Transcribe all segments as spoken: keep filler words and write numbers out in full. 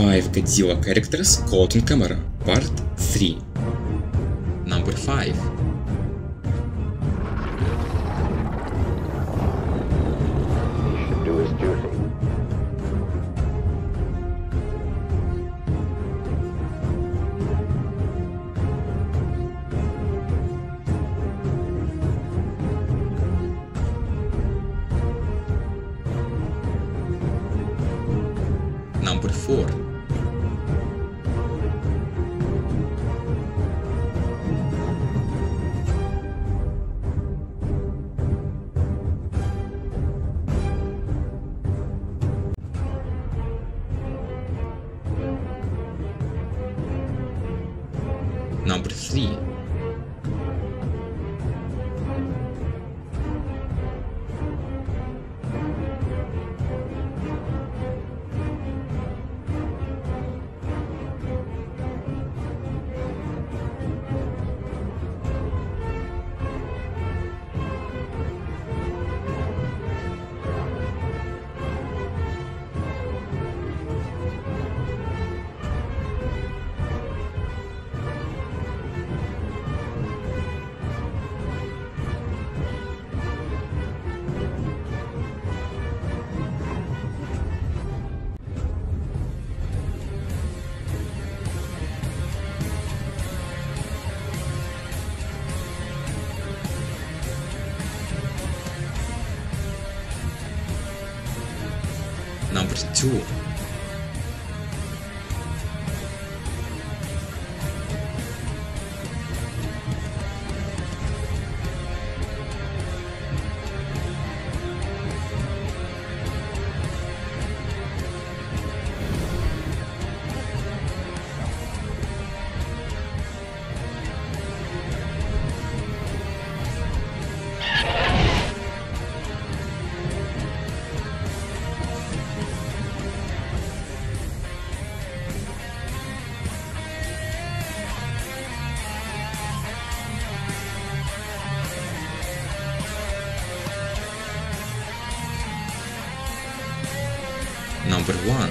five Godzilla characters caught on camera, part three. Number five. He should do his duty. Number four. Number three. Number two. Number one.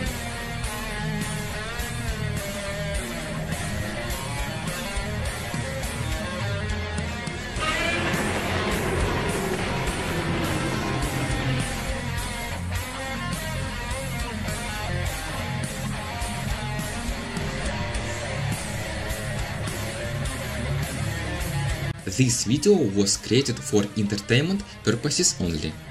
This video was created for entertainment purposes only.